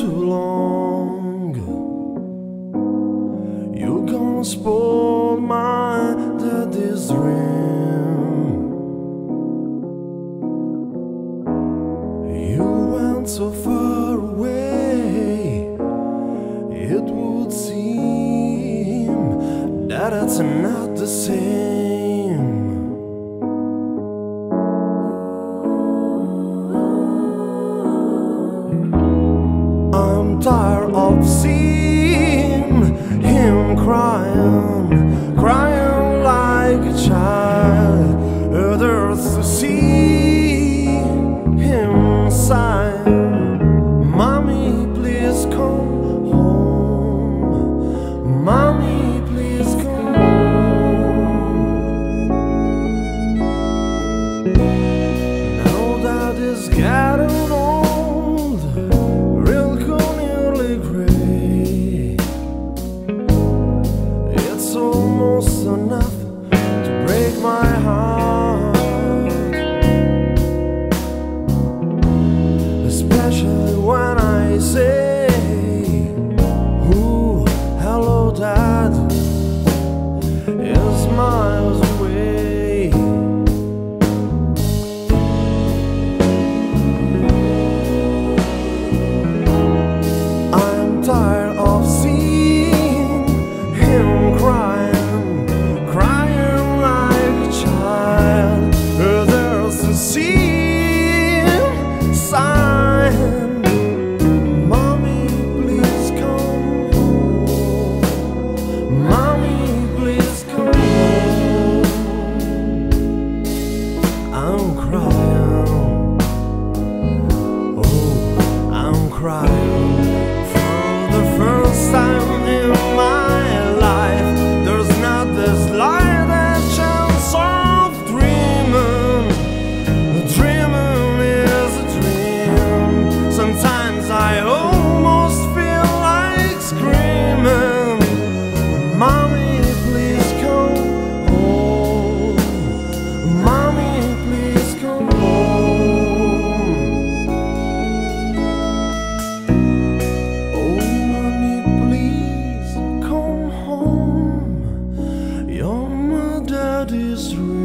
too long. You're gonna spoil my daddy's dream. You went so far away, it would seem that it's not the same. I'm tired of seeing him crying, crying like a child. It hurts to see him sigh. Mommy, please come home. Mommy, please come home. Now that it's getting old, almost enough to break my heart, especially when I say, "Ooh, hello, Dad," is miles away. I'm tired of seeing him cry. I'm crying, oh, I'm crying. For the first time in my life, there's not the slightest chance of dreaming. Dreaming is a dream. Sometimes I almost feel like screaming, "Mommy, please come home. Mommy, Daddy's Dream."